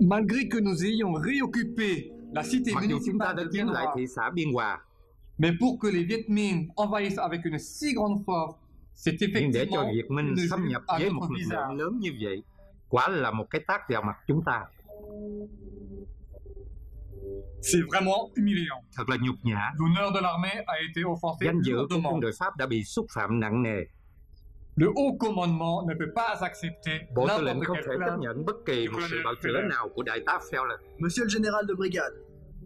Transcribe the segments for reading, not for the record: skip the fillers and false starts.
Malgré que nous ayons réoccupé la cité municipale de Biên Hòa, mais pour que les Viet Minh envahissent avec une si grande force, c'est effectivement une vue à notre visage lớn như vậy, quả là một cái tát vào mặt chúng ta. C'est vraiment humiliant. Thật là nhục nhã. L'honneur de l'armée a été offensé. Danh dự của quân đội Pháp đã bị xúc phạm nặng nề. Le haut commandement ne peut pas accepter. Bộ tư lệnh không thể chấp nhận bất kỳ một sự bạo chữa nào của đại tá Feller. Monsieur le général de brigade,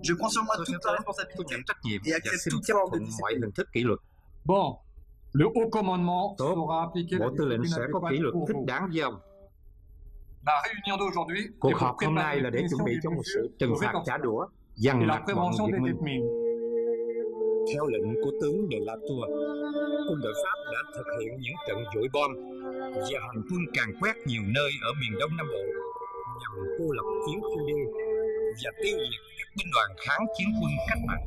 je prends sur moi toute la responsabilité et accepte toute forme de mọi hình thức kỷ luật. Bon, le haut commandement sera appliqué. Bộ tư lệnh sẽ có kỷ luật thích đáng với ông. Cuộc họp hôm nay là để chuẩn bị cho một sự trừng phạt trả đũa dằn mặt bọn Việt Minh. Theo lệnh của tướng De Latour, quân đội Pháp đã thực hiện những trận dội bom và hành quân càn quét nhiều nơi ở miền Đông Nam Bộ nhằm cô lập chiến khu D và tiêu diệt các binh đoàn kháng chiến quân cách mạng.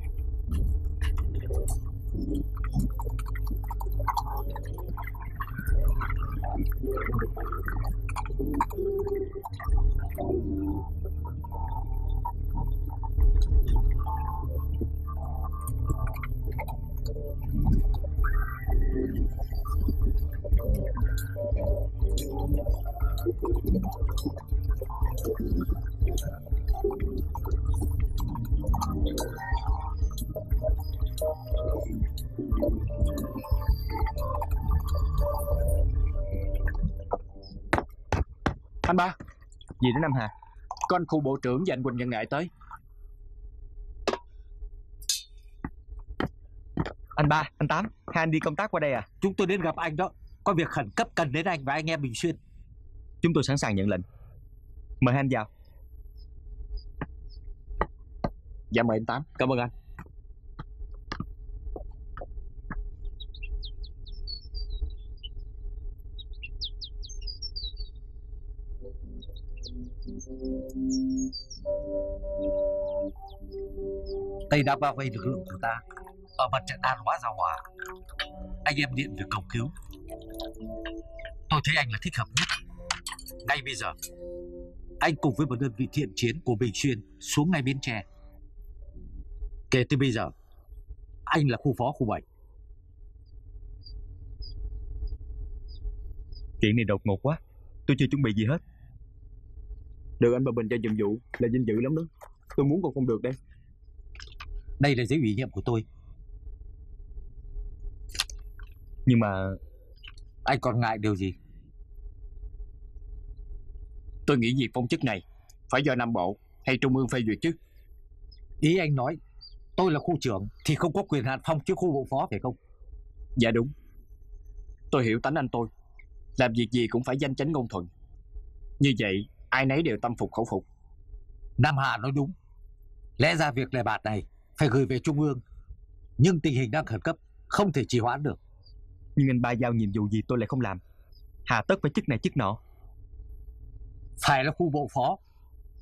Anh ba, gì đến Nam Hà? Con khu bộ trưởng và anh Quỳnh Văn Ngại tới. Anh ba, anh Tám, hai anh đi công tác qua đây à? Chúng tôi đến gặp anh đó. Có việc khẩn cấp cần đến anh và anh em Bình Xuyên. Chúng tôi sẵn sàng nhận lệnh. Mời anh vào. Dạ mời anh Tám. Cảm ơn anh. Tây đã bao vây lực lượng của ta ở mặt trận An Hóa, Giao Hòa. Anh em điện được cầu cứu. Tôi thấy anh là thích hợp nhất. Ngay bây giờ, anh cùng với một đơn vị thiện chiến của Bình Xuyên xuống ngay Bến Tre. Kể từ bây giờ, anh là khu phó khu 7. Chuyện này đột ngột quá, tôi chưa chuẩn bị gì hết. Được anh Bà Bình cho nhiệm vụ là vinh dự lắm đó. Tôi muốn còn không được đây. Đây là giấy ủy nhiệm của tôi. Nhưng mà anh còn ngại điều gì? Tôi nghĩ việc phong chức này phải do Nam Bộ hay Trung ương phê duyệt chứ. Ý anh nói tôi là khu trưởng thì không có quyền hạn phong chức khu bộ phó phải không? Dạ đúng. Tôi hiểu tánh anh tôi. Làm việc gì cũng phải danh chánh ngôn thuận. Như vậy ai nấy đều tâm phục khẩu phục. Nam Hà nói đúng. Lẽ ra việc đề bạt này phải gửi về Trung ương, nhưng tình hình đang khẩn cấp, không thể trì hoãn được. Nhưng anh ba giao nhiệm vụ gì tôi lại không làm. Hà tất phải chức này chức nọ. Phải là khu bộ phó,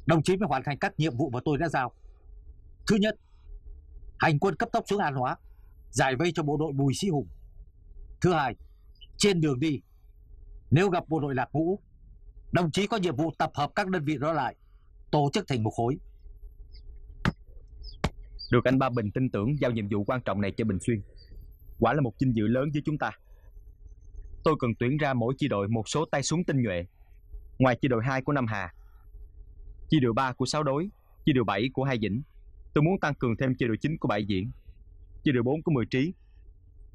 đồng chí mới hoàn thành các nhiệm vụ mà tôi đã giao. Thứ nhất, hành quân cấp tốc xuống An Hóa, giải vây cho bộ đội Bùi Sĩ Hùng. Thứ hai, trên đường đi, nếu gặp bộ đội lạc ngũ, đồng chí có nhiệm vụ tập hợp các đơn vị đó lại, tổ chức thành một khối. Được anh Ba Bình tin tưởng giao nhiệm vụ quan trọng này cho Bình Xuyên, quả là một vinh dự lớn với chúng ta. Tôi cần tuyển ra mỗi chi đội một số tay súng tinh nhuệ. Ngoài chi đội 2 của Nam Hà, chi đội 3 của Sáu Đối, chi đội 7 của Hai Vĩnh, tôi muốn tăng cường thêm chi đội 9 của Bãi Diễn, chi đội 4 của Mười Trí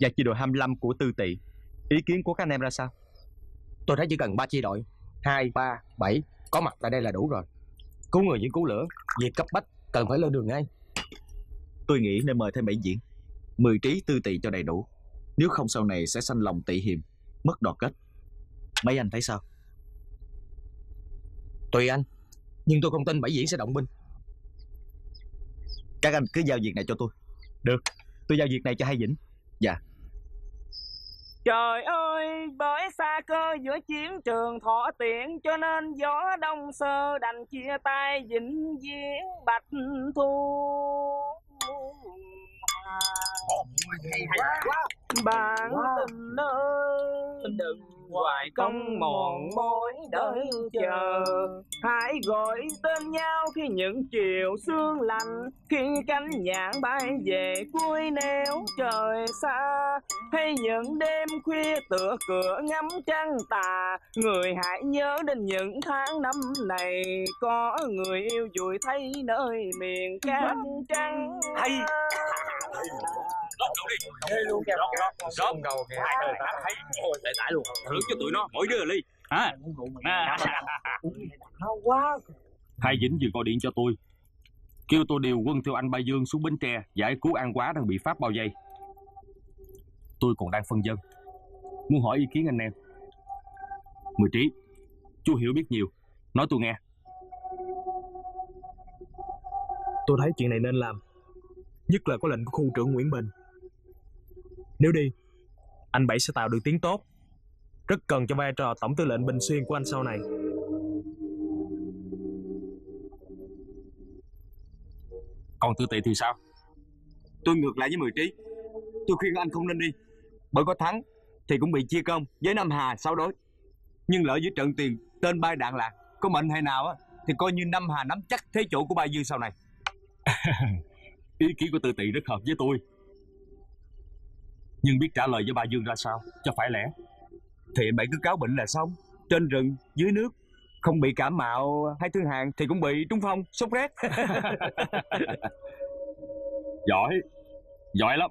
và chi đội 25 của Tư Tị. Ý kiến của các anh em ra sao? Tôi thấy chỉ cần 3 chi đội 2, 3, 7 có mặt tại đây là đủ rồi. Cứu người những cứu lửa, việc cấp bách cần phải lên đường ngay. Tôi nghĩ nên mời thêm Bãi Diễn, Mười Trí, Tư Tị cho đầy đủ. Nếu không sau này sẽ sanh lòng tị hiềm, mất đoàn kết. Mấy anh thấy sao? Tùy anh, nhưng tôi không tin Bãi Diễn sẽ động binh. Các anh cứ giao việc này cho tôi. Được, tôi giao việc này cho Hai Vĩnh. Dạ. Trời ơi, bởi xa cơ giữa chiến trường Thọ Tiện, cho nên gió đông sơ đành chia tay Vĩnh Viễn Bạch Thu. Hay quá, bạn tình ơi, hoài công mòn mỏi đợi chờ. Hãy gọi tên nhau khi những chiều sương lạnh, khi cánh nhạn bay về cuối nẻo trời xa, hay những đêm khuya tựa cửa ngắm trăng tà. Người hãy nhớ đến những tháng năm này, có người yêu vùi thấy nơi miền cát trắng. Hay luôn kìa, đầu kìa, tải luôn, thử cho tụi nó mỗi đứa ly. Hả? Quá. Hai Vĩnh vừa gọi điện cho tôi, kêu tôi điều quân theo anh Ba Dương xuống Bến Tre giải cứu An Hóa đang bị Pháp bao vây. Tôi còn đang phân vân, muốn hỏi ý kiến anh em. Mười Trí, chú hiểu biết nhiều, nói tôi nghe. Tôi thấy chuyện này nên làm, nhất là có lệnh của khu trưởng Nguyễn Bình. Nếu đi, anh Bảy sẽ tạo được tiếng tốt, rất cần cho vai trò tổng tư lệnh Bình Xuyên của anh sau này. Còn Tư Tị thì sao? Tôi ngược lại với Mười Trí, tôi khuyên anh không nên đi, bởi có thắng thì cũng bị chia công với Nam Hà sau đối. Nhưng lỡ giữa trận tiền tên bay đạn lạc, có mệnh hay nào á, thì coi như Nam Hà nắm chắc thế chỗ của Ba Dương sau này. Ý kiến của Tư Tị rất hợp với tôi, nhưng biết trả lời với Ba Dương ra sao cho phải lẽ. Thì anh Bảy cứ cáo bệnh là xong, trên rừng dưới nước, không bị cảm mạo hay thương hàn thì cũng bị trúng phong sốt rét. Giỏi, giỏi lắm.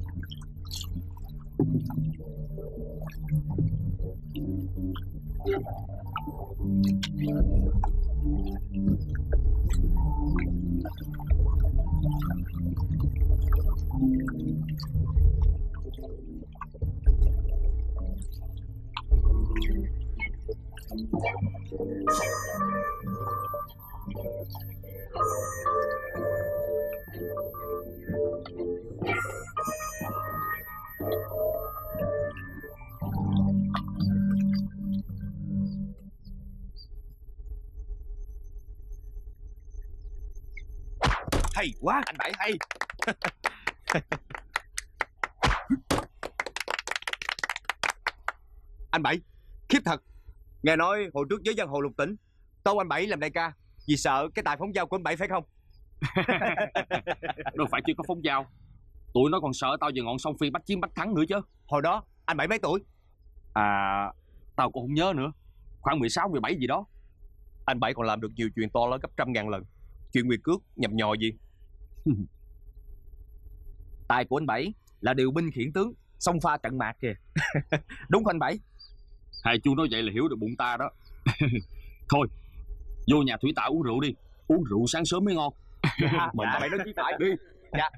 Hay quá anh Bảy, hay. Anh Bảy, khiếp thật. Nghe nói hồi trước giới giang hồ lục tỉnh tâu anh Bảy làm đại ca vì sợ cái tài phóng dao của anh Bảy phải không? Đâu phải chưa có phóng dao, tụi nó còn sợ tao về ngọn sông Phi bách chiến bách thắng nữa chứ. Hồi đó anh Bảy mấy tuổi? À, tao cũng không nhớ nữa, khoảng 16, 17 gì đó. Anh Bảy còn làm được nhiều chuyện to lớn gấp trăm ngàn lần chuyện nguyệt cước nhập nhò gì. Tài của anh Bảy là điều binh khiển tướng, song pha trận mạc kìa. Đúng không anh Bảy? Hai chú nói vậy là hiểu được bụng ta đó. Thôi, vô nhà Thủy Tạ uống rượu đi, uống rượu sáng sớm mới ngon. Mình phải nói với Tại đi. Dạ.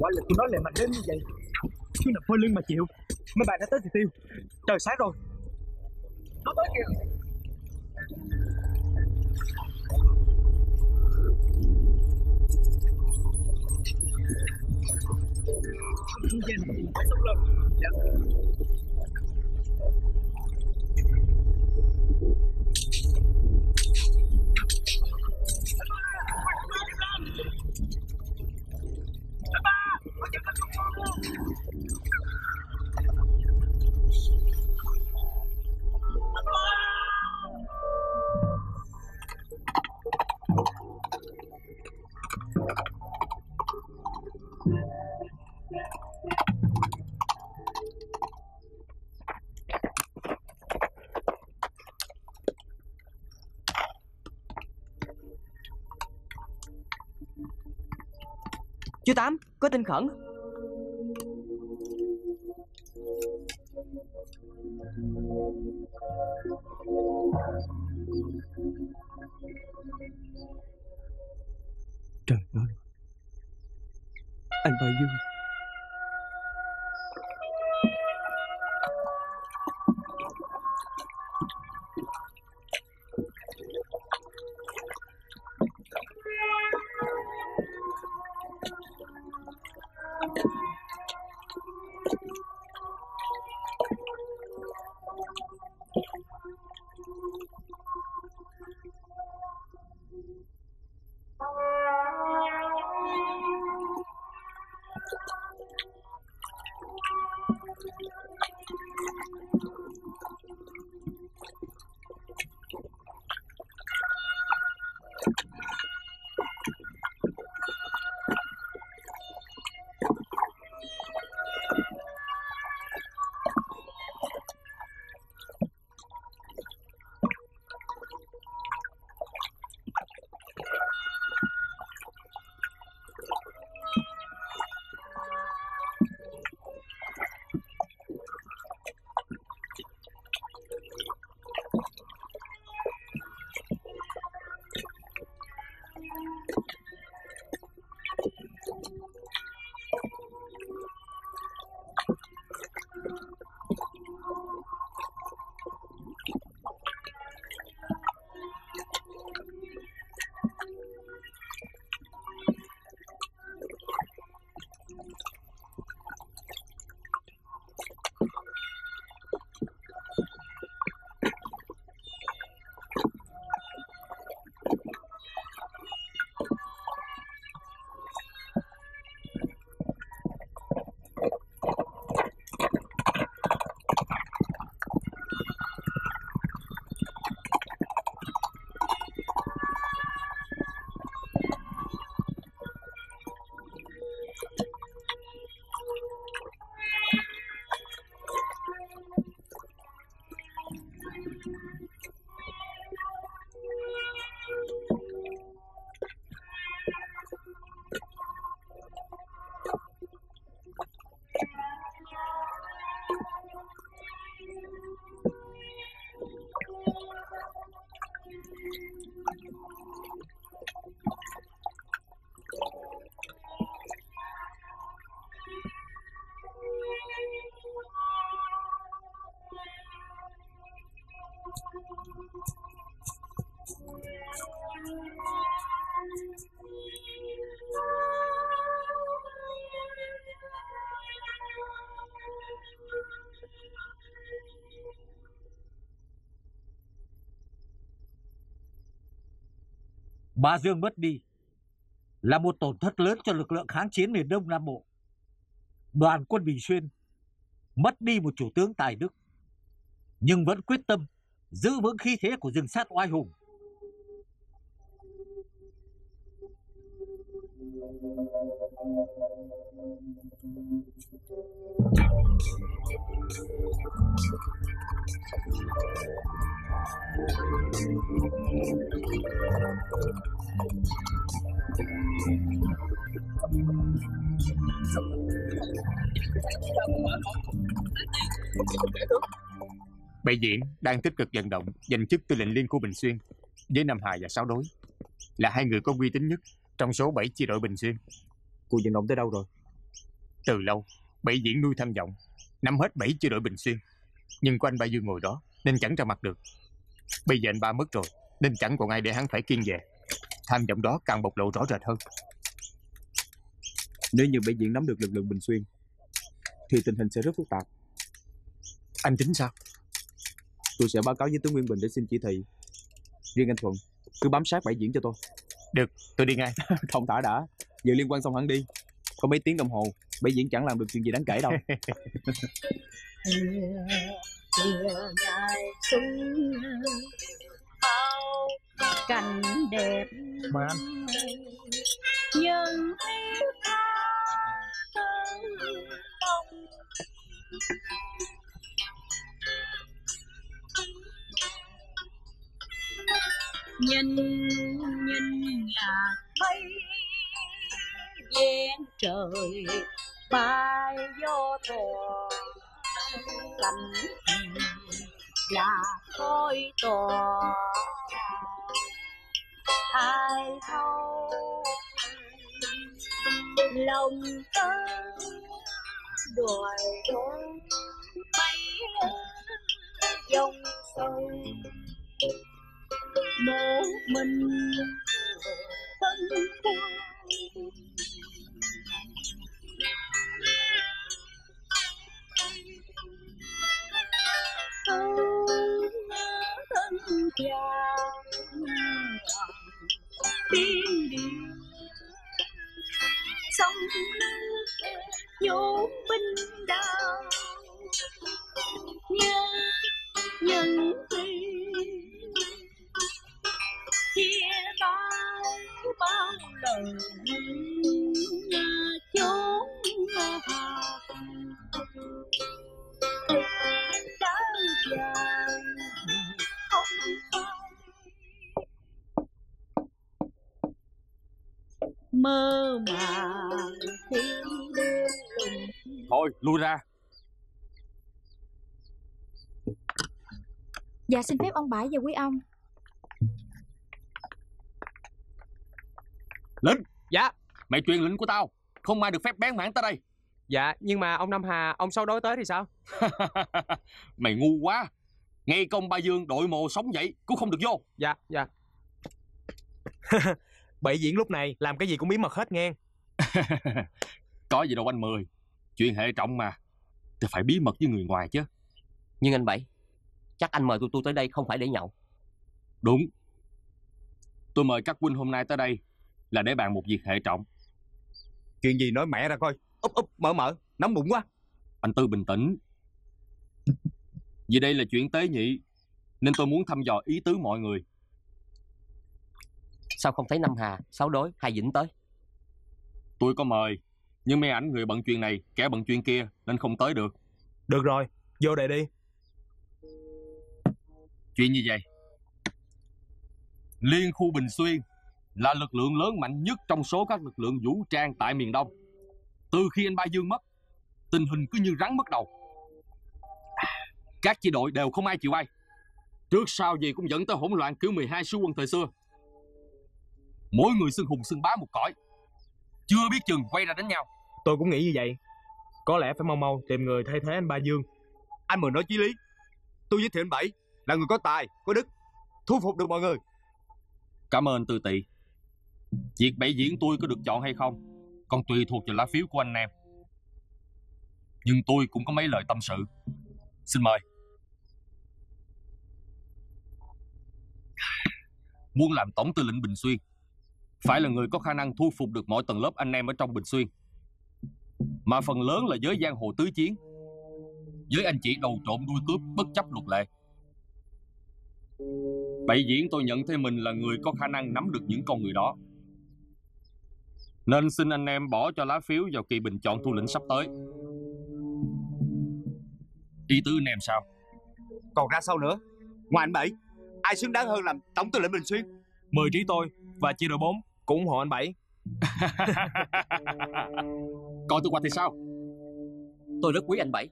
Quả là tôi nói lại mạnh đến như vậy, chứ nằm phơi lưng mà chịu. Mấy bạn đã tới thì tiêu, trời sáng rồi. Nó tới kìa. Come on. Chú Tám, có tin khẩn. Trời ơi, anh Ba Dương. Ba Dương mất đi là một tổn thất lớn cho lực lượng kháng chiến miền Đông Nam Bộ. Đoàn quân Bình Xuyên mất đi một chủ tướng tài đức, nhưng vẫn quyết tâm giữ vững khí thế của rừng sát oai hùng. Bệnh viện đang tích cực vận động giành chức tư lệnh liên khu Bình Xuyên với Nam Hà và Sáu Đối, là hai người có uy tín nhất trong số 7 chi đội Bình Xuyên. Cuộc vận động tới đâu rồi? Từ lâu, bệnh viện nuôi tham vọng nắm hết 7 chi đội Bình Xuyên, nhưng có anh Ba Dương ngồi đó nên chẳng ra mặt được. Bây giờ anh Ba mất rồi nên chẳng còn ai để hắn phải kiêng dè, tham vọng đó càng bộc lộ rõ rệt hơn. Nếu như bệnh viện nắm được lực lượng Bình Xuyên thì tình hình sẽ rất phức tạp. Anh tính sao? Tôi sẽ báo cáo với tướng Nguyễn Bình để xin chỉ thị. Riêng anh Thuận cứ bám sát bãi diễn cho tôi. Được, tôi đi ngay. Thông thả đã, giờ liên quan xong hẳn đi. Có mấy tiếng đồng hồ, bãi diễn chẳng làm được chuyện gì đáng kể đâu. Cảnh đẹp mà anh. Nhưng nhìn là thấy gian trời bay vô thùa lạnh là khói tòa ai thâu lòng tơ đuổi đuổi bay dòng sâu mơ mình thân cao. Thân cao tiếng điệu sông nước nhổ binh đao nhớ nhân tình chia tay bao lần chốn hạt đau dài không phai mơ màng thôi lui ra. Dạ xin phép ông bãi và quý ông. Lính. Dạ. Mày truyền lệnh của tao, không ai được phép bén mảng tới đây. Dạ nhưng mà ông Nam Hà, ông Sáu Đối tới thì sao? Mày ngu quá, ngay công Ba Dương đội mồ sống dậy cũng không được vô. Dạ dạ. Bậy diễn lúc này làm cái gì cũng bí mật hết nghe. Có gì đâu anh Mười, chuyện hệ trọng mà, tôi phải bí mật với người ngoài chứ. Nhưng anh Bảy, chắc anh mời tụi tôi tới đây không phải để nhậu. Đúng, tôi mời các huynh hôm nay tới đây là để bàn một việc hệ trọng. Chuyện gì nói mẹ ra coi, úp úp mở mở, nóng bụng quá. Anh Tư bình tĩnh. Vì đây là chuyện tế nhị nên tôi muốn thăm dò ý tứ mọi người. Sao không thấy Nam Hà, Sáu Đối hay Vĩnh tới? Tôi có mời, nhưng mấy ảnh người bận chuyện này, kẻ bận chuyện kia nên không tới được. Được rồi, vô đây đi. Chuyện như vậy, Liên khu Bình Xuyên là lực lượng lớn mạnh nhất trong số các lực lượng vũ trang tại miền Đông. Từ khi anh Ba Dương mất, tình hình cứ như rắn mất đầu. Các chi đội đều không ai chịu ai, trước sau gì cũng dẫn tới hỗn loạn kiểu 12 sứ quân thời xưa. Mỗi người xưng hùng xưng bá một cõi, chưa biết chừng quay ra đánh nhau. Tôi cũng nghĩ như vậy, có lẽ phải mau mau tìm người thay thế anh Ba Dương. Anh Mười nói chí lý, tôi giới thiệu anh Bảy là người có tài, có đức, thu phục được mọi người. Cảm ơn Tư Tị. Việc Bảy diễn tôi có được chọn hay không còn tùy thuộc vào lá phiếu của anh em. Nhưng tôi cũng có mấy lời tâm sự, xin mời. Muốn làm tổng tư lệnh Bình Xuyên, phải là người có khả năng thu phục được mọi tầng lớp anh em ở trong Bình Xuyên, mà phần lớn là giới giang hồ tứ chiến, với anh chị đầu trộm đuôi cướp bất chấp luật lệ. Bảy diễn tôi nhận thấy mình là người có khả năng nắm được những con người đó, nên xin anh em bỏ cho lá phiếu vào kỳ bình chọn thủ lĩnh sắp tới. Ý tứ anh em sao? Còn ra sao nữa? Ngoài anh Bảy, ai xứng đáng hơn làm tổng tư lệnh Bình Xuyên? Mười trí tôi và chia đội 4 cũng ủng hộ anh Bảy. Coi tôi qua thì sao? Tôi rất quý anh Bảy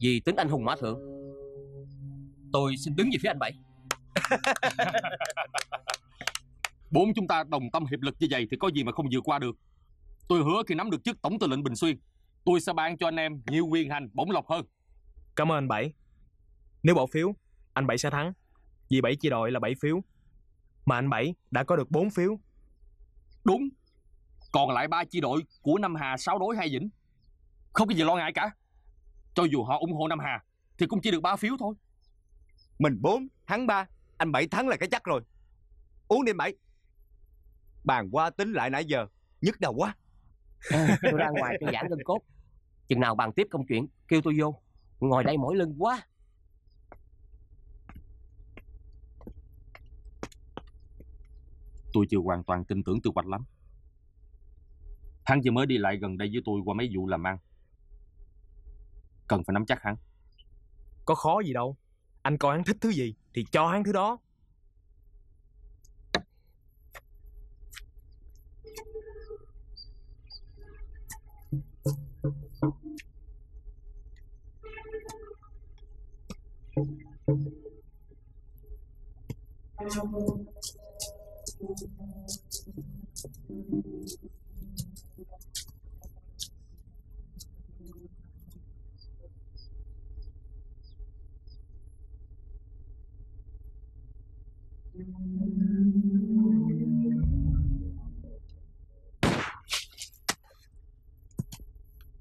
vì tính anh hùng mã thượng. Tôi xin đứng về phía anh Bảy. Bốn chúng ta đồng tâm hiệp lực như vậy thì có gì mà không vượt qua được. Tôi hứa khi nắm được chức tổng tư lệnh Bình Xuyên, tôi sẽ ban cho anh em nhiều quyền hành bổng lộc hơn. Cảm ơn anh Bảy. Nếu bỏ phiếu, anh Bảy sẽ thắng, vì Bảy chia đội là 7 phiếu, mà anh Bảy đã có được 4 phiếu. Đúng, còn lại 3 chi đội của Nam Hà, Sáu Đối hay Vĩnh không có gì lo ngại cả. Cho dù họ ủng hộ Nam Hà thì cũng chỉ được 3 phiếu thôi. Mình 4 thắng 3, anh Bảy thắng là cái chắc rồi. Uống đi anh Bảy. Bàn qua tính lại nãy giờ nhức đầu quá. Tôi ra ngoài tôi giãn lưng cốt, chừng nào bàn tiếp công chuyện kêu tôi vô. Ngồi đây mỏi lưng quá. Tôi chưa hoàn toàn tin tưởng Tư Hoạch lắm. Hắn vừa mới đi lại gần đây với tôi qua mấy vụ làm ăn, cần phải nắm chắc hắn. Có khó gì đâu, anh coi hắn thích thứ gì thì cho hắn thứ đó.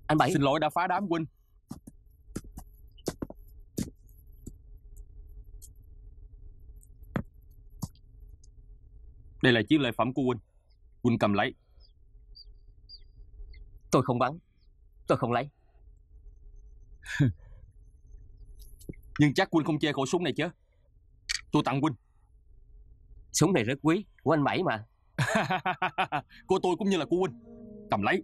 Anh Bảy, xin lỗi đã phá đám huynh. Đây là chiếc lễ phẩm của huynh, huynh cầm lấy. Tôi không bắn, tôi không lấy. Nhưng chắc huynh không chê khẩu súng này chứ? Tôi tặng huynh. Súng này rất quý, của anh Bảy mà. Của tôi cũng như là của huynh. Cầm lấy.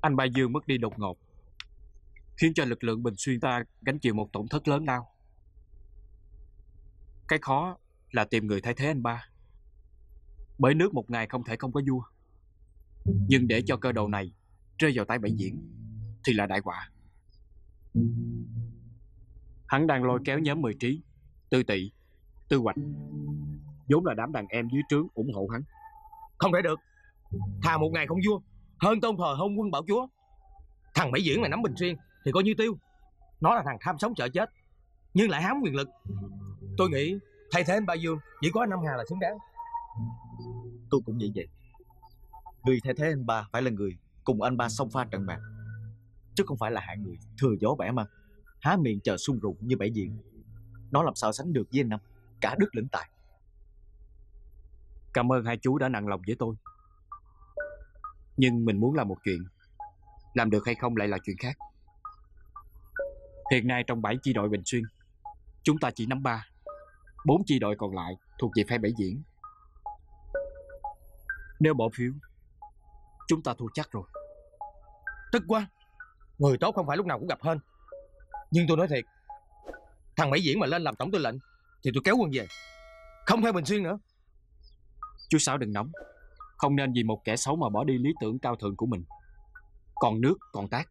Anh Ba Dương mất đi đột ngột, khiến cho lực lượng Bình Xuyên ta gánh chịu một tổn thất lớn lao. Cái khó là tìm người thay thế anh Ba. Bởi nước một ngày không thể không có vua. Nhưng để cho cơ đồ này rơi vào tay Bảy Diễn thì là đại họa. Hắn đang lôi kéo nhóm 10 Trí, Tư Tị, Tư Hoạch, vốn là đám đàn em dưới trướng ủng hộ hắn. Không thể được. Thà một ngày không vua hơn tôn thờ hôn quân bảo chúa. Thằng Bảy Diễn mà nắm Bình Xuyên thì coi như tiêu. Nó là thằng tham sống sợ chết, nhưng lại hám quyền lực. Tôi nghĩ thay thế anh Ba Dương chỉ có anh Nam Hà là xứng đáng. Tôi cũng nghĩ vậy. Người thay thế anh Ba phải là người cùng anh Ba xông pha trận mạc, chứ không phải là hạng người thừa gió bẻ măng, há miệng chờ sung rụng như Bảy Diện. Nó làm sao sánh được với anh Năm, cả đức lẫn tài. Cảm ơn hai chú đã nặng lòng với tôi. Nhưng mình muốn làm một chuyện, làm được hay không lại là chuyện khác. Hiện nay trong 7 chi đội Bình Xuyên, chúng ta chỉ nắm 3. 4 chi đội còn lại thuộc về phe Bảy Diễn. Nếu bỏ phiếu, chúng ta thua chắc rồi. Tức quá. Người tốt không phải lúc nào cũng gặp hên. Nhưng tôi nói thiệt, thằng Bảy Diễn mà lên làm tổng tư lệnh thì tôi kéo quân về, không theo Bình Xuyên nữa. Chú Sáu đừng nóng. Không nên vì một kẻ xấu mà bỏ đi lý tưởng cao thượng của mình. Còn nước còn tác.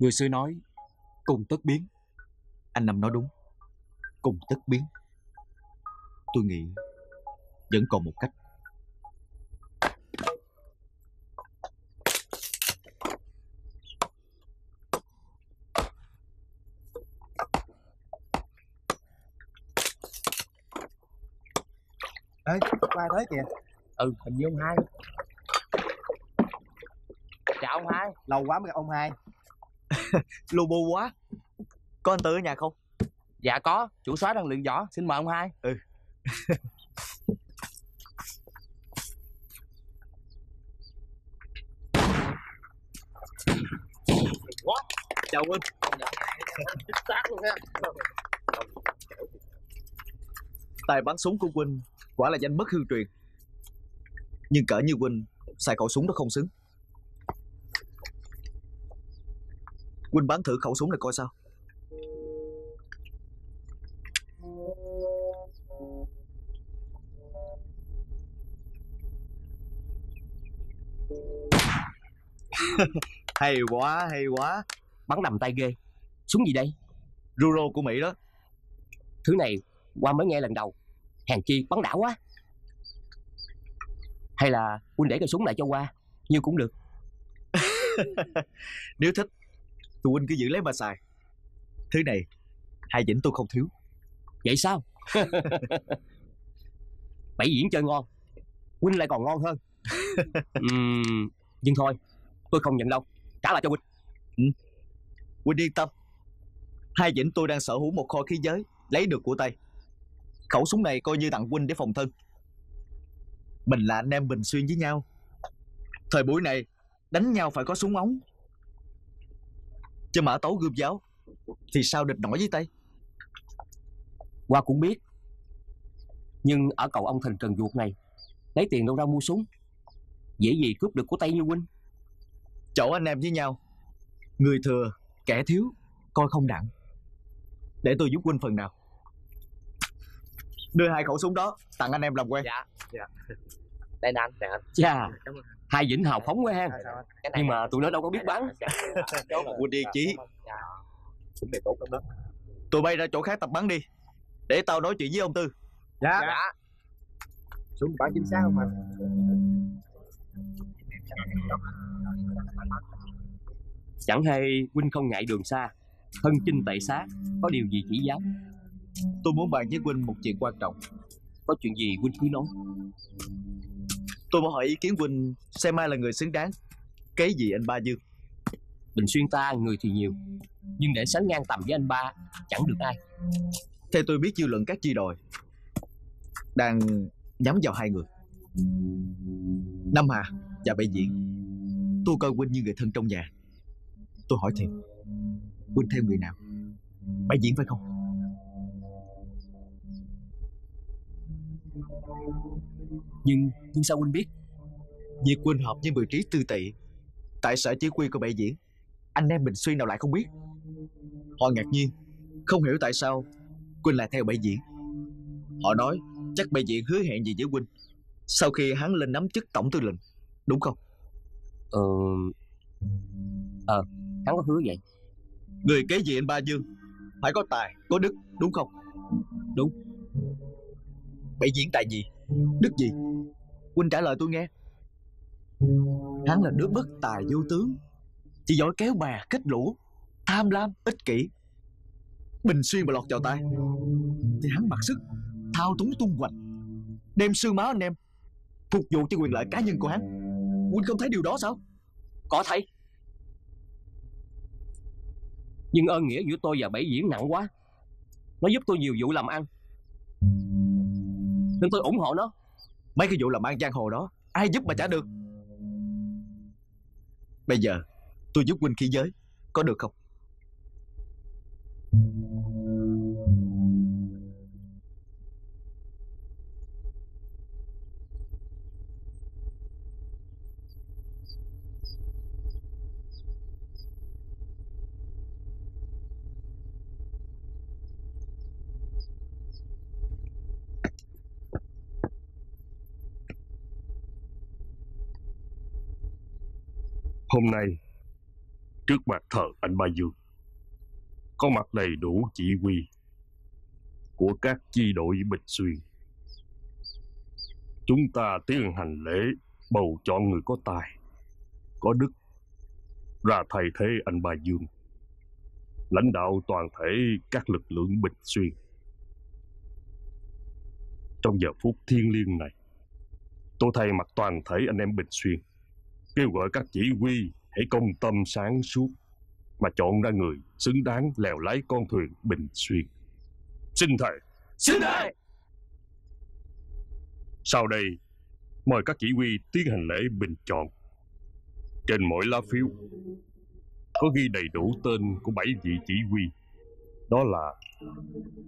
Người xưa nói cùng tất biến. Anh Năm nói đúng. Cùng tất biến. Tôi nghĩ vẫn còn một cách. Ê, ai tới kìa. Ừ, hình như ông Hai. Chào ông Hai, lâu quá mới gặp ông Hai. Lù bù quá. Có anh Tư ở nhà không? Dạ có, chủ soái đang luyện võ, xin mời ông Hai. Ừ. Chào huynh. Chính xác luôn ha. Tài bắn súng của huynh quả là danh bất hư truyền. Nhưng cỡ như huynh xài khẩu súng nó không xứng. Huynh bắn thử khẩu súng này coi sao. Hay quá, hay quá. Bắn đầm tay ghê. Súng gì đây? Ruro của Mỹ đó. Thứ này qua mới nghe lần đầu. Hèn chi bắn đảo quá. Hay là huynh để cây súng lại cho qua, như cũng được. Nếu thích tụi huynh cứ giữ lấy mà xài. Thứ này hai vĩnh tôi không thiếu. Vậy sao? Bảy Diễn chơi ngon, huynh lại còn ngon hơn. Nhưng thôi, tôi không nhận đâu. Trả lại cho huynh. Huynh yên tâm, hai vĩnh tôi đang sở hữu một kho khí giới lấy được của Tây. Khẩu súng này coi như tặng huynh để phòng thân. Mình là anh em Bình Xuyên với nhau, thời buổi này đánh nhau phải có súng ống. Chứ mã tấu gươm giáo thì sao địch nổi với Tây. Qua cũng biết. Nhưng ở cầu ông Thình Trần Duột này, lấy tiền đâu ra mua súng? Dễ gì cướp được của tay Như huynh. Chỗ anh em với nhau, người thừa kẻ thiếu, coi không đặng. Để tôi giúp huynh phần nào. Đưa hai khẩu súng đó tặng anh em làm quen. Dạ, dạ. Đây nè anh, dạ. Chà, hai Vĩnh hào phóng quá ha. Nhưng mà tụi nó đâu có biết bắn. Huynh điên chí. Tụi bay ra chỗ khác tập bắn đi, để tao nói chuyện với ông Tư. Dạ. Súng bắn chính xác không anh? Chẳng hay huynh không ngại đường xa, thân chinh tệ xá, có điều gì chỉ giáo? Tôi muốn bàn với huynh một chuyện quan trọng. Có chuyện gì huynh cứ nói. Tôi muốn hỏi ý kiến huynh xem ai là người xứng đáng cái gì anh Ba Dương. Bình Xuyên ta người thì nhiều, nhưng để sánh ngang tầm với anh Ba chẳng được ai. Theo tôi biết dư luận các chi đồi đang nhắm vào hai người, Nam Hà và Bệ Diện. Tôi coi huynh như người thân trong nhà. Tôi hỏi thiệt, huynh theo người nào? Bệ Diện phải không? Nhưng sao huynh biết? Việc huynh hợp với 10 trí tư tị tại sở chỉ huy của Bệ Diện, anh em Bình Xuyên nào lại không biết. Họ ngạc nhiên, không hiểu tại sao huynh lại theo Bệ Diện. Họ nói chắc Bệ Diện hứa hẹn gì với huynh sau khi hắn lên nắm chức tổng tư lệnh, đúng không? Hắn có hứa vậy. Người kế vị anh Ba Dương phải có tài, có đức, đúng không? Đúng. Bệ Diện tài gì, đức gì? Huynh trả lời tôi nghe. Hắn là đứa bất tài vô tướng, chỉ giỏi kéo bè kết lũ, tham lam, ích kỷ. Bình Xuyên mà lọt vào tay thì hắn mặc sức thao túng tung hoành, đem xương máu anh em phục vụ cho quyền lợi cá nhân của hắn. Huynh không thấy điều đó sao? Có thấy. Nhưng ơn nghĩa giữa tôi và Bệ Diện nặng quá. Nó giúp tôi nhiều vụ làm ăn nên tôi ủng hộ nó. Mấy cái vụ làm ăn giang hồ đó ai giúp mà trả được. Bây giờ tôi giúp huynh khí giới, có được không? Hôm nay, trước mặt thờ anh Ba Dương, có mặt đầy đủ chỉ huy của các chi đội Bình Xuyên. Chúng ta tiến hành lễ bầu chọn người có tài, có đức ra thay thế anh Ba Dương, lãnh đạo toàn thể các lực lượng Bình Xuyên. Trong giờ phút thiêng liêng này, tôi thay mặt toàn thể anh em Bình Xuyên kêu gọi các chỉ huy hãy công tâm sáng suốt mà chọn ra người xứng đáng lèo lái con thuyền Bình Xuyên. Xin thề. Xin thề. Sau đây, mời các chỉ huy tiến hành lễ bình chọn. Trên mỗi lá phiếu có ghi đầy đủ tên của 7 vị chỉ huy. Đó là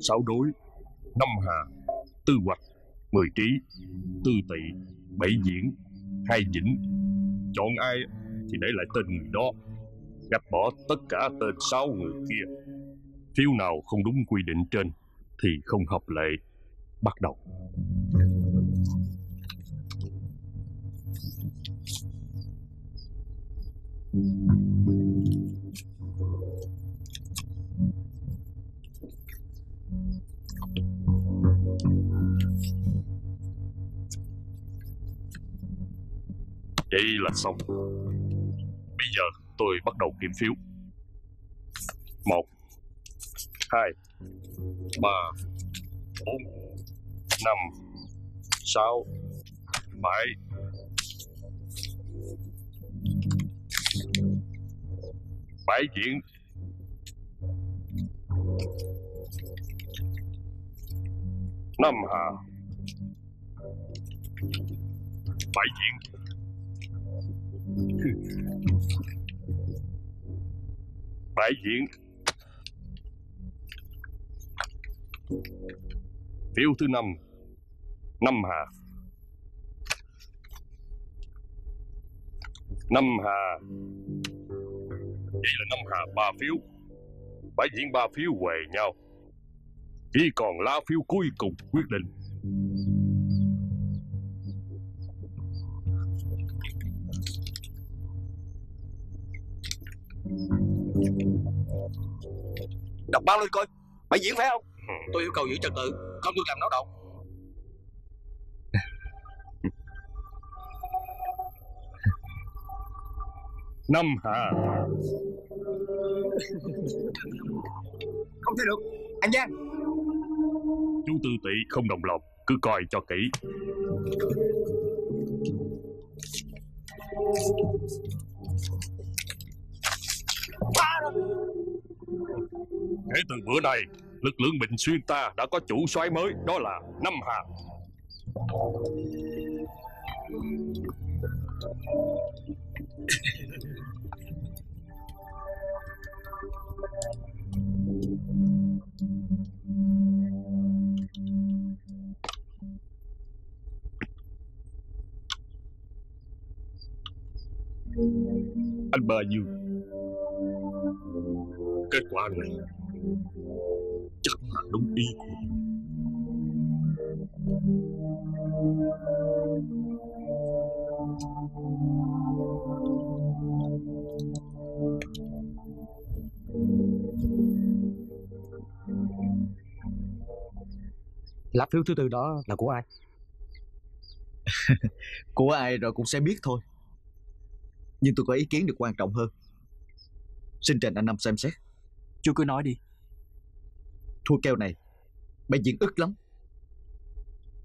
Sáu Đối, Năm Hà, Tư Hoạch, 10 Trí, Tư Tị, 7 Diễn, 2 Vĩnh. Chọn ai thì để lại tên người đó, gạch bỏ tất cả tên 6 người kia. Phiếu nào không đúng quy định trên thì không hợp lệ. Bắt đầu. Vậy là xong. Bây giờ tôi bắt đầu kiểm phiếu. 1, 2, 3, 4, 5, 6, 7. Bãi Diễn. Năm Hà. Bãi Diễn. Bãi Diễn. Phiếu thứ 5 năm hà, vậy là năm hà ba phiếu, phải diễn ba phiếu huề nhau, chỉ còn lá phiếu cuối cùng quyết định. Đọc báo lên coi, mày diễn phải không? Tôi yêu cầu giữ trật tự, không được làm náo động. Năm hà. Không thể được, anh Giang. Chú Tư Tỷ không đồng lòng, cứ coi cho kỹ. Kể từ bữa nay, lực lượng Bình Xuyên ta đã có chủ soái mới, đó là Năm Hà. Anh Ba Dương, kết quả này chắc là đúng ý của mình. Lá phiếu thứ tư đó là của ai? Của ai rồi cũng sẽ biết thôi. Nhưng tôi có ý kiến được quan trọng hơn, xin trình anh Năm xem xét. Chú cứ nói đi. Thua keo này bệnh viện ức lắm.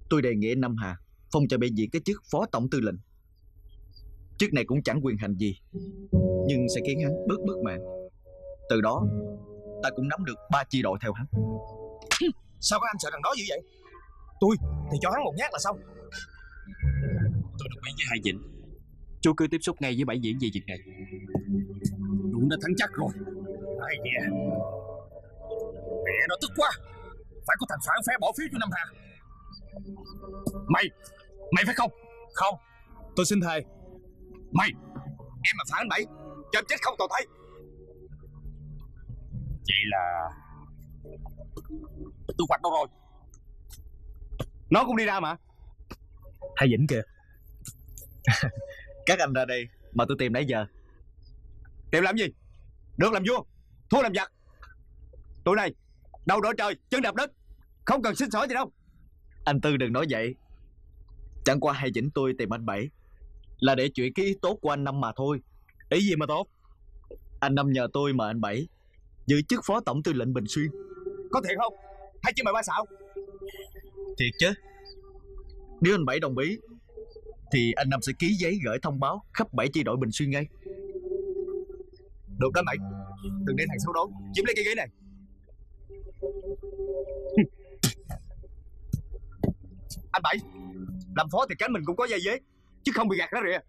Tôi đề nghị Năm Hà phong cho bệnh viện cái chức phó tổng tư lệnh. Chức này cũng chẳng quyền hành gì, nhưng sẽ khiến hắn bớt bất mãn. Từ đó ta cũng nắm được 3 chi đội theo hắn. Sao các anh sợ thằng đó dữ vậy? Tôi thì cho hắn một nhát là xong. Tôi đồng ý với Hai Vịnh. Chú cứ tiếp xúc ngay với Bảy Diễn về việc này. Chúng đã thắng chắc rồi. Ai dè, mẹ nó tức quá. Phải có thằng phản phé bỏ phiếu cho Năm Hà. Mày phải không? Không, tôi xin thề. Em mà phản bậy, cho em chết không toàn thấy. Vậy là tôi quạch đâu rồi. Nó cũng đi ra mà. Hai Vĩnh kìa. Các anh ra đây mà tôi tìm nãy giờ. Tìm làm gì? Được làm vua, thua làm giặc. Tụi này đầu đội trời, chân đạp đất, không cần xin xỏ gì đâu. Anh Tư đừng nói vậy. Chẳng qua Hai Vĩnh tôi tìm anh Bảy là để chuyện cái ý tốt của anh Năm mà thôi. Ý gì mà tốt? Anh Năm nhờ tôi mời anh Bảy giữ chức phó tổng tư lệnh Bình Xuyên. Có thiệt không? Hay chứ mày ba xạo? Thiệt chứ. Nếu anh Bảy đồng ý thì anh Năm sẽ ký giấy gửi thông báo khắp 7 chi đội Bình Xuyên ngay. Được đó mày. Đừng để thằng xấu đó chiếm lấy cái ghế này. Anh Bảy, làm phó thì cánh mình cũng có dây dế, chứ không bị gạt ra rìa.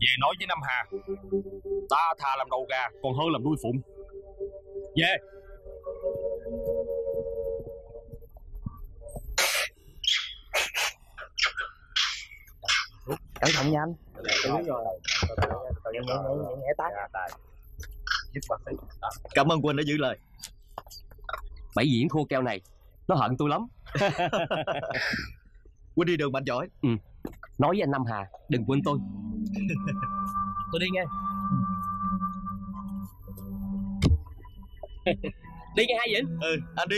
Về nói với Năm Hà, ta thà làm đầu gà còn hơn làm đuôi phụng. Về. Cẩn thận nha anh. Cảm ơn Quân đã giữ lời. Bảy Diễn khô keo này, nó hận tôi lắm. Quân đi đường mạnh giỏi. Ừ. Nói với anh Năm Hà đừng quên tôi. Tôi đi nghe. Đi nghe Hai Vĩnh. Ừ, anh đi.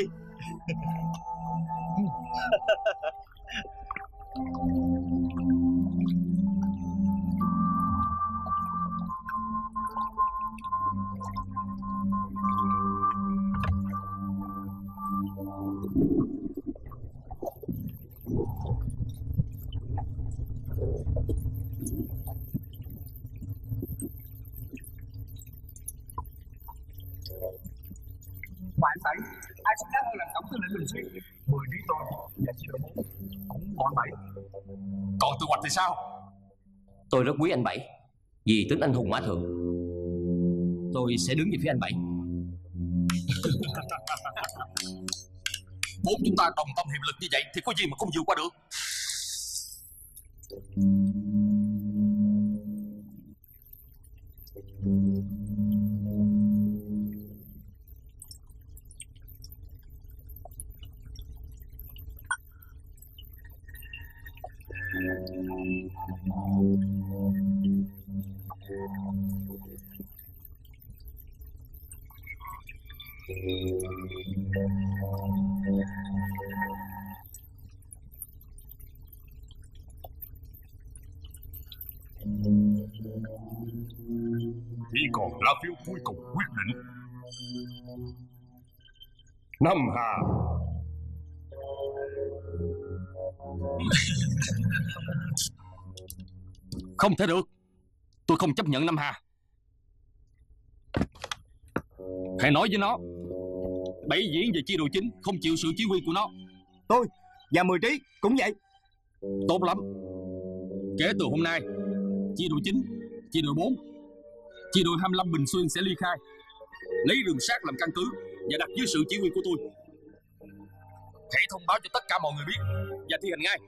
Ngoài anh Bảy, ai xứng đáng hơn làm tổng tư lệnh Bình Xuyên? 10 đứa tôi và chị đội 4 cũng bọn Bảy. Còn tôi Hoạch thì sao? Tôi rất quý anh Bảy vì tính anh hùng mã thượng. Tôi sẽ đứng về phía anh Bảy. Bốn chúng ta đồng tâm hiệp lực như vậy thì có gì mà không vượt qua được. Chỉ còn lá phiếu cuối cùng quyết định. Năm Hà. Không thể được. Tôi không chấp nhận Năm Hà. Hãy nói với nó Bảy Diễn về chi đội chính không chịu sự chỉ huy của nó. Tôi và Mười Trí cũng vậy. Tốt lắm. Kể từ hôm nay, chi đội 9, chi đội 4, chi đội 25 Bình Xuyên sẽ ly khai, lấy Rừng Sát làm căn cứ và đặt dưới sự chỉ huy của tôi. Hãy thông báo cho tất cả mọi người biết và thi hành ngay.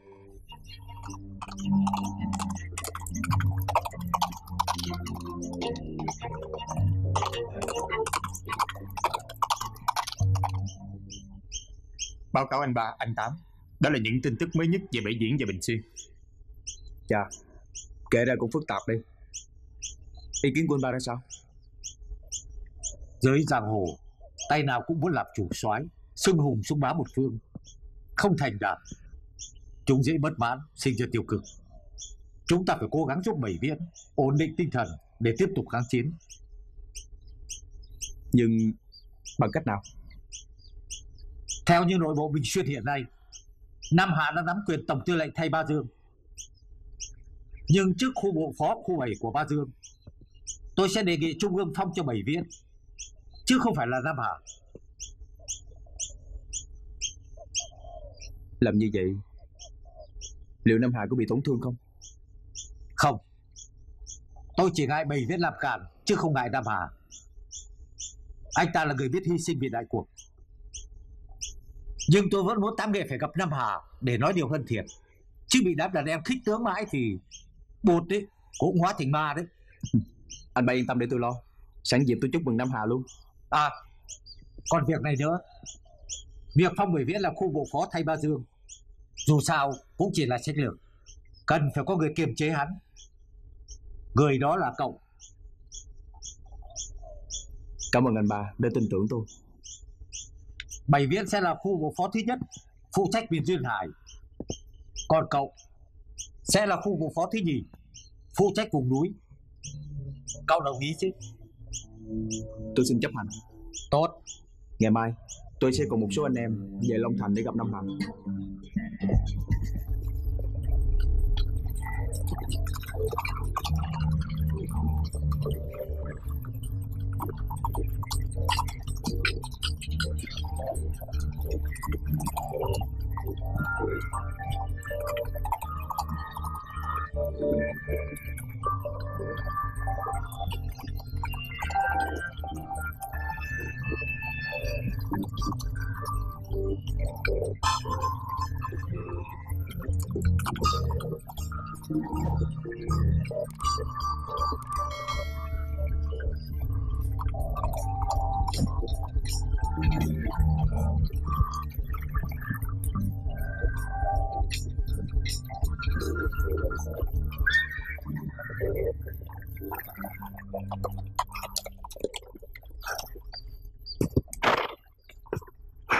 Báo cáo anh Ba, anh Tám. Đó là những tin tức mới nhất về Bảy Diễn và Bình Xuyên. Chà, kể ra cũng phức tạp đi. Ý kiến của anh Ba ra sao? Giới giang hồ, tay nào cũng muốn làm chủ soái, xưng hùng xưng bá một phương. Không thành đạt, chúng dễ bất mãn, sinh ra tiêu cực. Chúng ta phải cố gắng giúp Bảy Viễn ổn định tinh thần để tiếp tục kháng chiến. Nhưng bằng cách nào? Theo như nội bộ Bình Xuyên hiện nay, Nam Hà đã nắm quyền tổng tư lệnh thay Ba Dương. Nhưng trước khu bộ phó khu 7 của Ba Dương, tôi sẽ đề nghị Trung ương phong cho Bảy Viễn, chứ không phải là Nam Hà. Làm như vậy, liệu Nam Hà có bị tổn thương không? Không. Tôi chỉ ngại Bảy Viễn làm cản, chứ không ngại Nam Hà. Anh ta là người biết hy sinh vì đại cuộc. Nhưng tôi vẫn muốn Tám Nghệ phải gặp Nam Hà để nói điều thân thiện, chứ bị đám đàn em khích tướng mãi thì bột đấy cũng hóa thành ma đấy. Anh Ba yên tâm để tôi lo. Sẵn dịp tôi chúc mừng Nam Hà luôn. À, còn việc này nữa, việc phong Bảy Viễn là khu bộ phó thay Ba Dương dù sao cũng chỉ là sách lược, cần phải có người kiềm chế hắn. Người đó là cậu. Cảm ơn anh Ba đã tin tưởng tôi. Bảy Viễn sẽ là khu bộ phó thứ nhất, phụ trách miền duyên hải. Còn cậu sẽ là khu bộ phó thứ nhì, phụ trách vùng núi. Cậu đồng ý chứ? Tôi xin chấp hành. Tốt. Ngày mai tôi sẽ cùng một số anh em về Long Thành để gặp Nam Hà.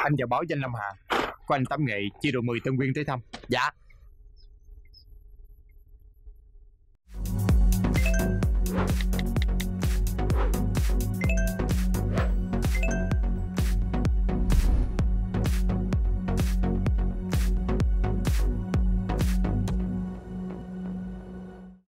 Anh vào báo danh Lâm Hà có anh Tám Nghệ chia đội 10 Tân Quyên tới thăm. Dạ.